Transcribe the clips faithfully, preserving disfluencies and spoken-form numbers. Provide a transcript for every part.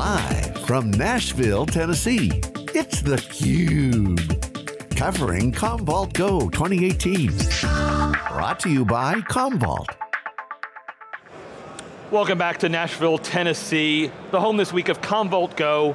Live from Nashville, Tennessee, it's theCUBE, covering Commvault Go twenty eighteen. Brought to you by Commvault. Welcome back to Nashville, Tennessee, the home this week of Commvault Go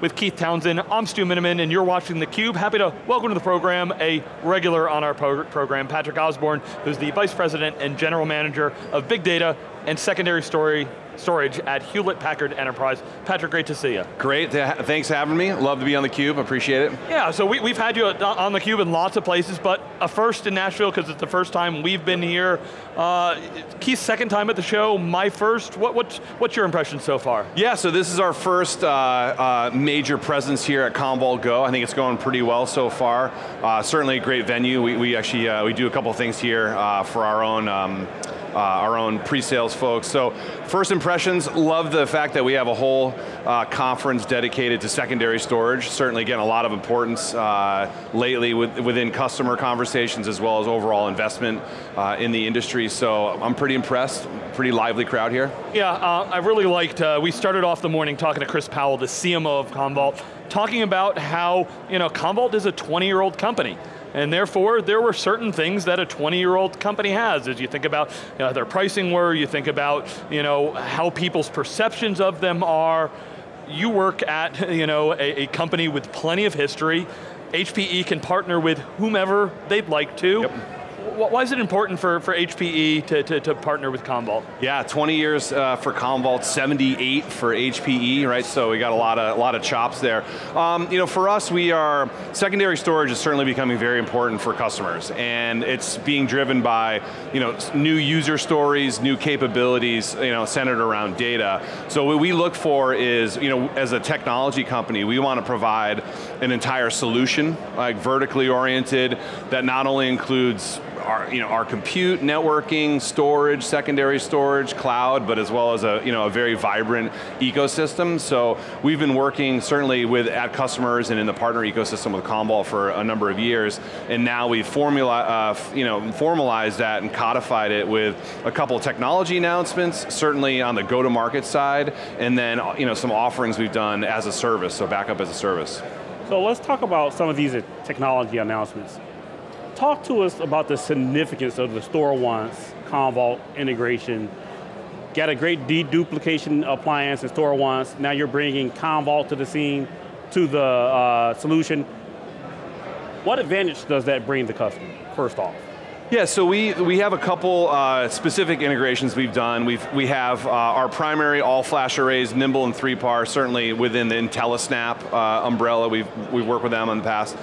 with Keith Townsend. I'm Stu Miniman, and you're watching theCUBE. Happy to welcome to the program a regular on our pro program, Patrick Osborne, who's the Vice President and General Manager of Big Data and Secondary Story Storage at Hewlett Packard Enterprise. Patrick, great to see you. Great, thanks for having me. Love to be on theCUBE, appreciate it. Yeah, so we, we've had you on theCUBE in lots of places, but a first in Nashville, because it's the first time we've been here. Uh, Keith's second time at the show, my first. What, what's, what's your impression so far? Yeah, so this is our first uh, uh, major presence here at Commvault Go. I think it's going pretty well so far. Uh, certainly a great venue. We, we actually, uh, we do a couple things here uh, for our own um, Uh, our own pre-sales folks. So first impressions, love the fact that we have a whole uh, conference dedicated to secondary storage. Certainly, again, a lot of importance uh, lately with, within customer conversations as well as overall investment uh, in the industry. So I'm pretty impressed, pretty lively crowd here. Yeah, uh, I really liked, uh, we started off the morning talking to Chris Powell, the C M O of Commvault, talking about how, you know, Commvault is a twenty-year-old company. And therefore, there were certain things that a twenty-year-old company has. As you think about you know, their pricing were, you think about you know, how people's perceptions of them are. You work at you know, a, a company with plenty of history. H P E can partner with whomever they'd like to. Yep. Why is it important for, for H P E to, to, to partner with Commvault? Yeah, twenty years uh, for Commvault, seventy-eight for H P E, right? So we got a lot of, a lot of chops there. Um, you know, for us, we are, secondary storage is certainly becoming very important for customers, and it's being driven by, you know, new user stories, new capabilities, you know, centered around data. So what we look for is, you know, as a technology company, we want to provide an entire solution, like vertically oriented, that not only includes Our, you know, our compute, networking, storage, secondary storage, cloud, but as well as a, you know, a very vibrant ecosystem. So we've been working certainly with at customers and in the partner ecosystem with Commvault for a number of years, and now we've formula, uh, you know, formalized that and codified it with a couple of technology announcements, certainly on the go-to-market side, and then you know, some offerings we've done as a service, so backup as a service. So let's talk about some of these technology announcements. Talk to us about the significance of the StoreOnce Commvault integration. Got a great deduplication appliance in StoreOnce. Now you're bringing Commvault to the scene, to the uh, solution. What advantage does that bring the customer, first off? Yeah, so we, we have a couple uh, specific integrations we've done. We've, we have uh, our primary all-flash arrays, Nimble and three par, certainly within the IntelliSnap uh, umbrella. We've, we've worked with them in the past.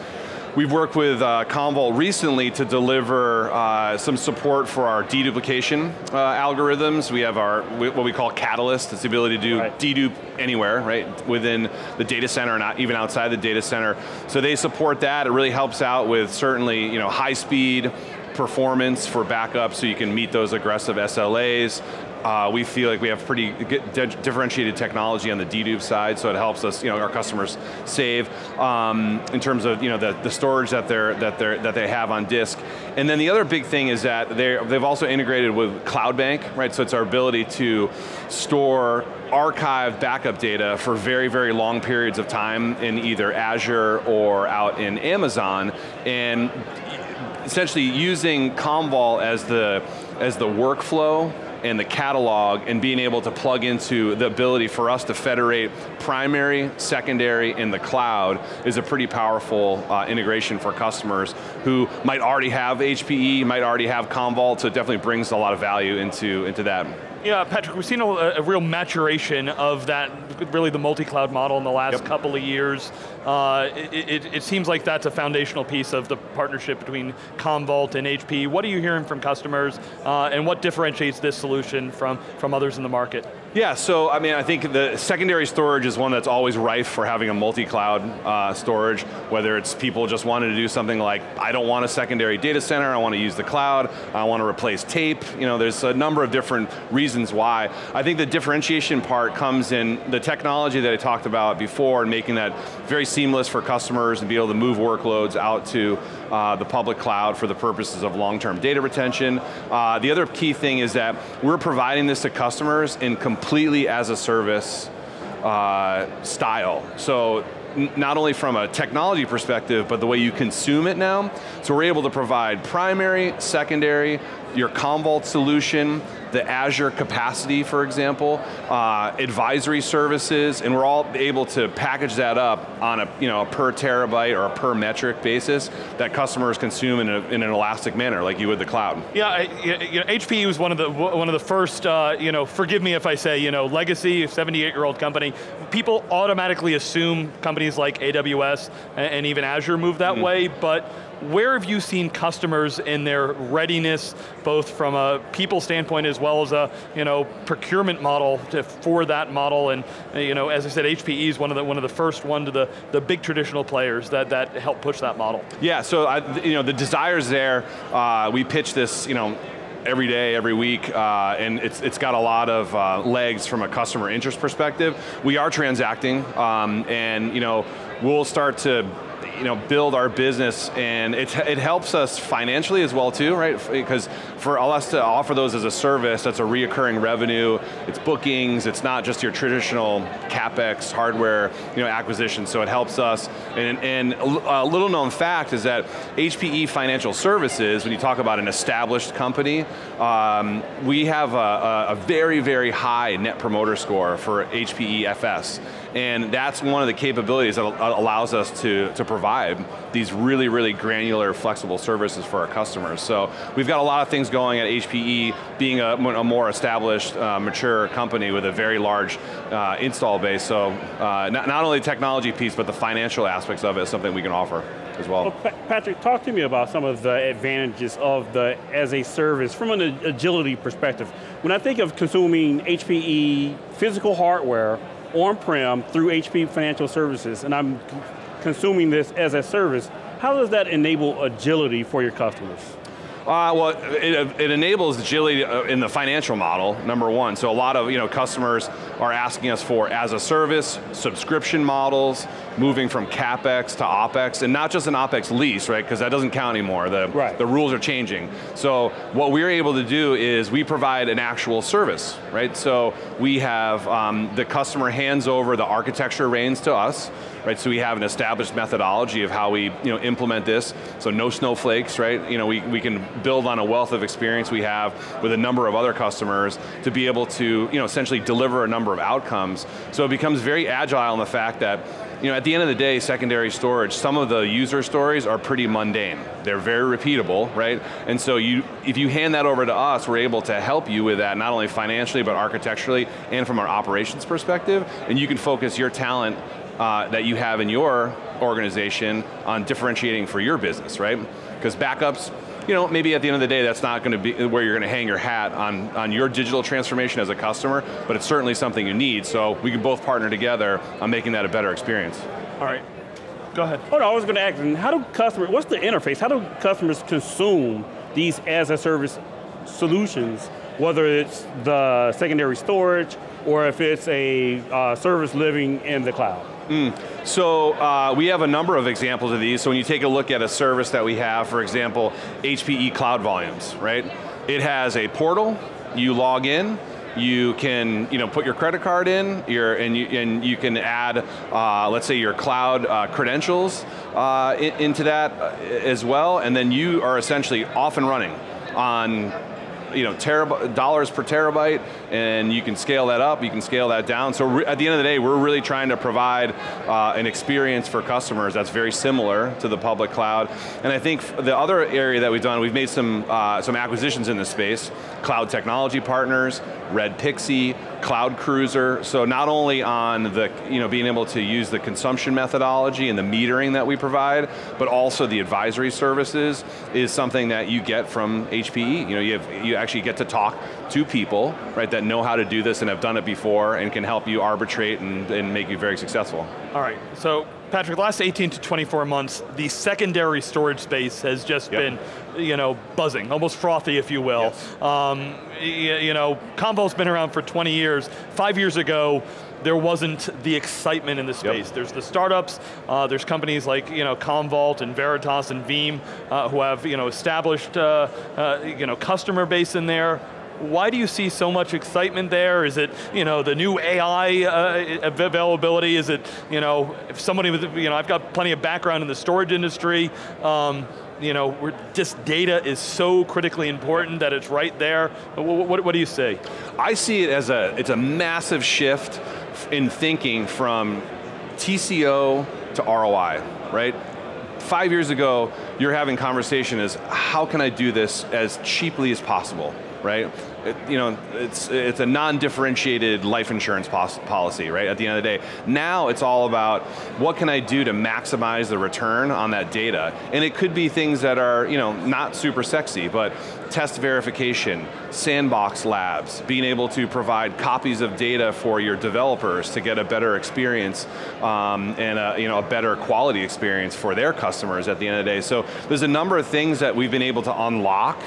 We've worked with uh, Commvault recently to deliver uh, some support for our deduplication uh, algorithms. We have our, what we call Catalyst. It's the ability to do right. dedupe anywhere, right? Within the data center, and even outside the data center. So they support that. It really helps out with certainly, you know, high speed performance for backup so you can meet those aggressive S L As. Uh, we feel like we have pretty differentiated technology on the dedupe side, so it helps us, you know, our customers save um, in terms of, you know, the, the storage that they're that they that they have on disk. And then the other big thing is that they've also integrated with CloudBank, right? So it's our ability to store archive backup data for very, very long periods of time in either Azure or out in Amazon, and essentially using Commvault as the as the workflow and the catalog, and being able to plug into the ability for us to federate primary, secondary, and the cloud is a pretty powerful uh, integration for customers who might already have H P E, might already have Commvault, so it definitely brings a lot of value into, into that. Yeah, Patrick, we've seen a, a real maturation of that, really the multi-cloud model in the last yep. couple of years. Uh, it, it, it seems like that's a foundational piece of the partnership between Commvault and H P E. What are you hearing from customers, uh, and what differentiates this solution from, from others in the market? Yeah, so I mean, I think the secondary storage is one that's always rife for having a multi-cloud uh, storage, whether it's people just wanting to do something like, I don't want a secondary data center, I want to use the cloud, I want to replace tape, you know, there's a number of different reasons why. I think the differentiation part comes in the technology that I talked about before and making that very seamless for customers and be able to move workloads out to uh, the public cloud for the purposes of long-term data retention. Uh, the other key thing is that we're providing this to customers in complete completely as a service, uh, style. So not only from a technology perspective, but the way you consume it now. So we're able to provide primary, secondary, your Commvault solution, the Azure capacity, for example, uh, advisory services, and we're all able to package that up on a, you know, a per terabyte or a per metric basis that customers consume in, a, in an elastic manner, like you would the cloud. Yeah, I, you know, H P E was one of the one of the first. Uh, you know, forgive me if I say, you know, legacy seventy-eight-year-old company. People automatically assume companies like A W S and, and even Azure move that mm-hmm. way, but. Where have you seen customers in their readiness, both from a people standpoint as well as a you know procurement model to, for that model? And you know, as I said, H P E is one of the one of the first one to the the big traditional players that that help push that model. Yeah, so I, you know the desire's there. Uh, we pitch this you know. every day, every week, uh, and it's, it's got a lot of uh, legs from a customer interest perspective. We are transacting, um, and you know, we'll start to you know, build our business, and it, it helps us financially as well too, right? Because for us to offer those as a service, that's a recurring revenue, it's bookings, it's not just your traditional CapEx, hardware you know, acquisition, so it helps us. And, and a little known fact is that H P E Financial Services, when you talk about an established company, Um, we have a, a very, very high net promoter score for H P E F S, and that's one of the capabilities that allows us to, to provide these really, really granular, flexible services for our customers. So we've got a lot of things going at H P E, being a, a more established, uh, mature company with a very large uh, install base, so uh, not, not only the technology piece, but the financial aspects of it is something we can offer as well. Well, Pa- Patrick, talk to me about some of the advantages of the as a service from an agility perspective. When I think of consuming H P E physical hardware on-prem through H P E Financial Services, and I'm consuming this as a service, how does that enable agility for your customers? Uh, well, it, it enables agility in the financial model, number one. So a lot of you know, customers are asking us for as a service, subscription models, moving from CapEx to OpEx, and not just an OpEx lease, right? Because that doesn't count anymore. The, right. the rules are changing. So what we're able to do is we provide an actual service, right? So we have um, the customer hands over the architecture reins to us, right? So we have an established methodology of how we you know, implement this, so no snowflakes, right? You know, we, we can build on a wealth of experience we have with a number of other customers to be able to you know, essentially deliver a number of outcomes. So it becomes very agile in the fact that you know, at the end of the day, secondary storage, some of the user stories are pretty mundane. They're very repeatable, right? And so you, if you hand that over to us, we're able to help you with that, not only financially, but architecturally, and from our operations perspective, and you can focus your talent Uh, that you have in your organization on differentiating for your business, right? Because backups, you know, maybe at the end of the day, that's not going to be where you're going to hang your hat on, on your digital transformation as a customer, but it's certainly something you need, so we can both partner together on making that a better experience. All right, go ahead. Hold on, I was going to ask, how do customers, what's the interface? How do customers consume these as-a-service solutions, whether it's the secondary storage, or if it's a uh, service living in the cloud? Mm. So uh, we have a number of examples of these. So when you take a look at a service that we have, for example, H P E Cloud Volumes, right? It has a portal, you log in, you can you know, put your credit card in, your, and, you, and you can add, uh, let's say your cloud uh, credentials uh, in, into that as well, and then you are essentially off and running on you know, terab dollars per terabyte, and you can scale that up, you can scale that down. So re at the end of the day, we're really trying to provide uh, an experience for customers that's very similar to the public cloud. And I think the other area that we've done, we've made some, uh, some acquisitions in this space, Cloud Technology Partners, Red Pixie, Cloud Cruiser, so not only on the, you know, being able to use the consumption methodology and the metering that we provide, but also the advisory services is something that you get from H P E. You know, you have, you actually get to talk to people, right, that know how to do this and have done it before and can help you arbitrate and, and make you very successful. All right, so Patrick, last eighteen to twenty-four months, the secondary storage space has just yep. been, you know, buzzing, almost frothy, if you will. Yes. Um, you, you know, Commvault's been around for twenty years. Five years ago, there wasn't the excitement in the space. Yep. There's the startups, uh, there's companies like you know, Commvault and Veritas and Veeam uh, who have you know, established uh, uh, you know, customer base in there. Why do you see so much excitement there? Is it, you know, the new A I uh, availability? Is it, you know, if somebody with, you know, I've got plenty of background in the storage industry. Um, you know, we're just data is so critically important that it's right there. What, what, what do you see? I see it as a, it's a massive shift in thinking from T C O to R O I, right? Five years ago, you're having conversation is, how can I do this as cheaply as possible, right? It, you know, it's, it's a non-differentiated life insurance policy, right, at the end of the day. Now it's all about, what can I do to maximize the return on that data? And it could be things that are, you know, not super sexy, but test verification, sandbox labs, being able to provide copies of data for your developers to get a better experience um, and a, you know, a better quality experience for their customers at the end of the day. So there's a number of things that we've been able to unlock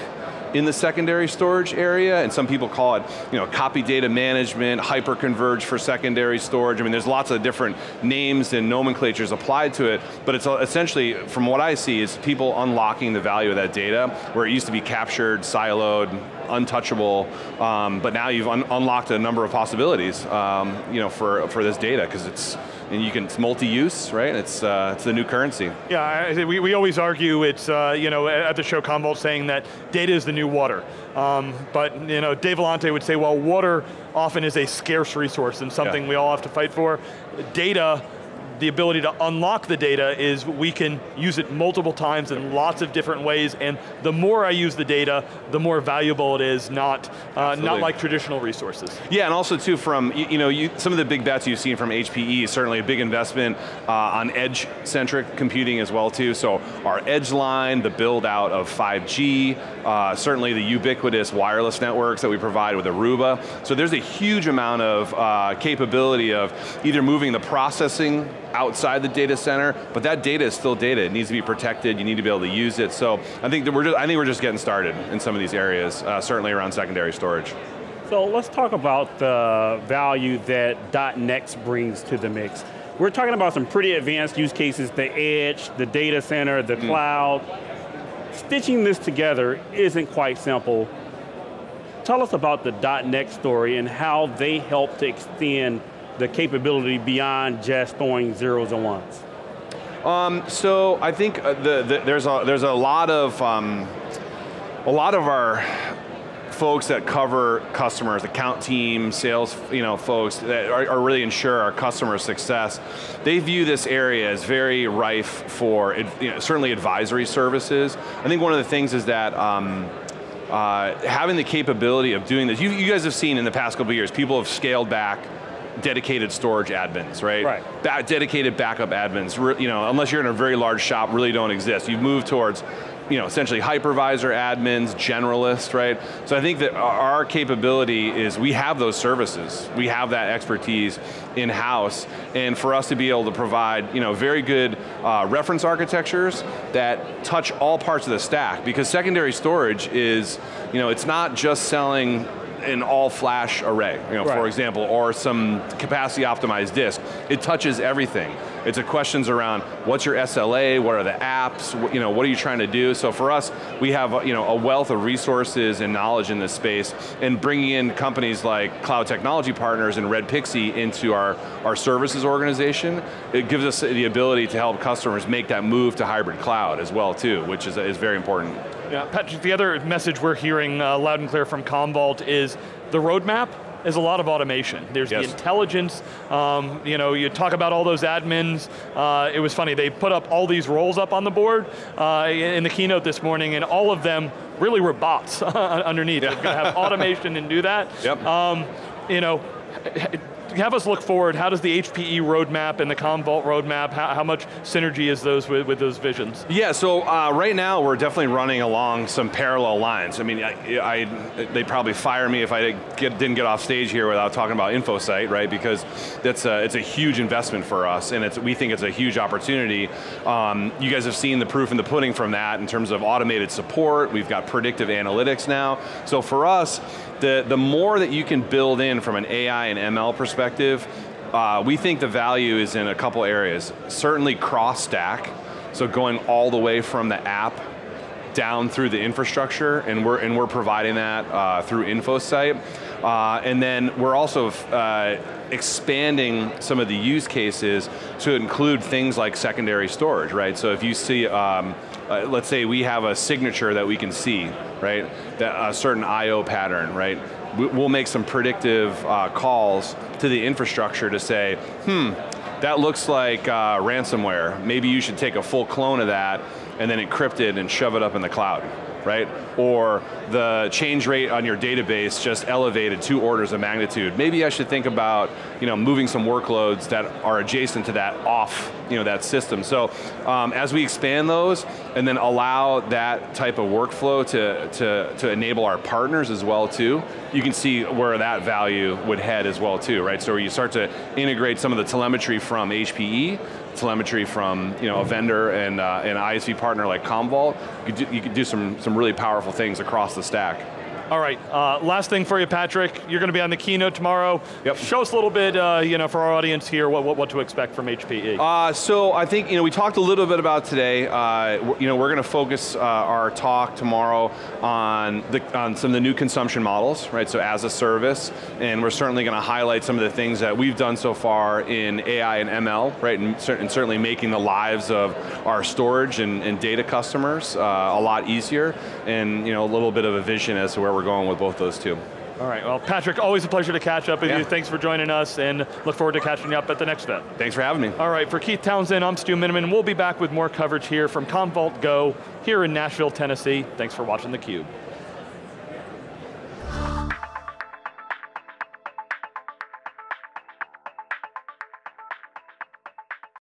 in the secondary storage area, and some people call it, you know, copy data management, hyperconverged for secondary storage. I mean, there's lots of different names and nomenclatures applied to it, but it's essentially, from what I see, is people unlocking the value of that data, where it used to be captured, siloed, untouchable, um, but now you've un unlocked a number of possibilities, um, you know, for, for this data, because it's, and you can, it's multi-use, right? It's, uh, it's the new currency. Yeah, I, we, we always argue it's, uh, you know, at the show Commvault saying that data is the new water. Um, but, you know, Dave Vellante would say, well, water often is a scarce resource and something yeah. we all have to fight for. Data, the ability to unlock the data is we can use it multiple times in lots of different ways, and the more I use the data, the more valuable it is, not, uh, not like traditional resources. Yeah, and also too from, you know, you, some of the big bets you've seen from H P E is certainly a big investment uh, on edge-centric computing as well too, so our edge line, the build out of five G, uh, certainly the ubiquitous wireless networks that we provide with Aruba, so there's a huge amount of uh, capability of either moving the processing outside the data center, but that data is still data. It needs to be protected. You need to be able to use it. So I think that we're just, I think we're just getting started in some of these areas, uh, certainly around secondary storage. So let's talk about the value that .next brings to the mix. We're talking about some pretty advanced use cases: the edge, the data center, the mm. cloud. Stitching this together isn't quite simple. Tell us about the .next story and how they help to extend the capability beyond just throwing zeros and ones? Um, so I think the, the, there's a there's a lot of um, a lot of our folks that cover customers, account team, sales, you know, folks that are, are really ensure our customer success. They view this area as very rife for, you know, certainly advisory services. I think one of the things is that. Um, uh, having the capability of doing this, you, you guys have seen in the past couple of years, people have scaled back dedicated storage admins, right? Right. Ba dedicated backup admins, Re you know, unless you're in a very large shop, really don't exist. You've moved towards, you know, essentially hypervisor admins, generalists, right? So I think that our capability is we have those services. We have that expertise in-house, and for us to be able to provide, you know, very good uh, reference architectures that touch all parts of the stack, because secondary storage is, you know, it's not just selling an all-flash array, you know, right. for example, or some capacity-optimized disk. It touches everything. It's a questions around what's your S L A, what are the apps, what, you know, what are you trying to do? So for us, we have a, you know, a wealth of resources and knowledge in this space, and bringing in companies like Cloud Technology Partners and Red Pixie into our, our services organization, it gives us the ability to help customers make that move to hybrid cloud as well too, which is, is very important. Yeah, Patrick, the other message we're hearing uh, loud and clear from Commvault is the roadmap is a lot of automation. There's yes. the intelligence, um, you know, you talk about all those admins, uh, it was funny, they put up all these roles up on the board uh, in the keynote this morning, and all of them really were bots underneath. Yeah. They're going to have automation and do that. Yep. Um, you know, have us look forward, how does the H P E roadmap and the Commvault roadmap, how, how much synergy is those with, with those visions? Yeah, so uh, right now we're definitely running along some parallel lines. I mean, I, I, they'd probably fire me if I get, didn't get off stage here without talking about InfoSight, right? Because that's a, it's a huge investment for us, and it's, we think it's a huge opportunity. Um, you guys have seen the proof in the pudding from that in terms of automated support. We've got predictive analytics now. So for us, the, the more that you can build in from an A I and M L perspective, Uh, we think the value is in a couple areas. Certainly cross-stack, so going all the way from the app down through the infrastructure, and we're, and we're providing that uh, through InfoSight. Uh, and then we're also uh, expanding some of the use cases to include things like secondary storage, right? So if you see, um, uh, let's say we have a signature that we can see, right? That, a certain I O pattern, right? We'll make some predictive uh, calls to the infrastructure to say, hmm, that looks like uh, ransomware. Maybe you should take a full clone of that and then encrypt it and shove it up in the cloud, right? Or the change rate on your database just elevated two orders of magnitude. Maybe I should think about, you know, moving some workloads that are adjacent to that off, you know, that system. So um, as we expand those and then allow that type of workflow to, to, to enable our partners as well too, you can see where that value would head as well too, right? So where you start to integrate some of the telemetry from H P E, telemetry from, you know, a vendor and uh, an I S V partner like Commvault, you could do, you could do some, some really powerful things across the stack. All right, uh, last thing for you, Patrick. You're going to be on the keynote tomorrow. Yep. Show us a little bit, uh, you know, for our audience here, what, what, what to expect from H P E. Uh, so I think, you know, we talked a little bit about today. Uh, you know, we're going to focus uh, our talk tomorrow on, the, on some of the new consumption models, right? So as a service, and we're certainly going to highlight some of the things that we've done so far in A I and M L, right? And, cer and certainly making the lives of our storage and, and data customers uh, a lot easier, and, you know, a little bit of a vision as to where we're going with both those two. All right, well, Patrick, always a pleasure to catch up with yeah. you. Thanks for joining us, and look forward to catching you up at the next event. Thanks for having me. All right, for Keith Townsend, I'm Stu Miniman. We'll be back with more coverage here from Commvault Go here in Nashville, Tennessee. Thanks for watching theCUBE.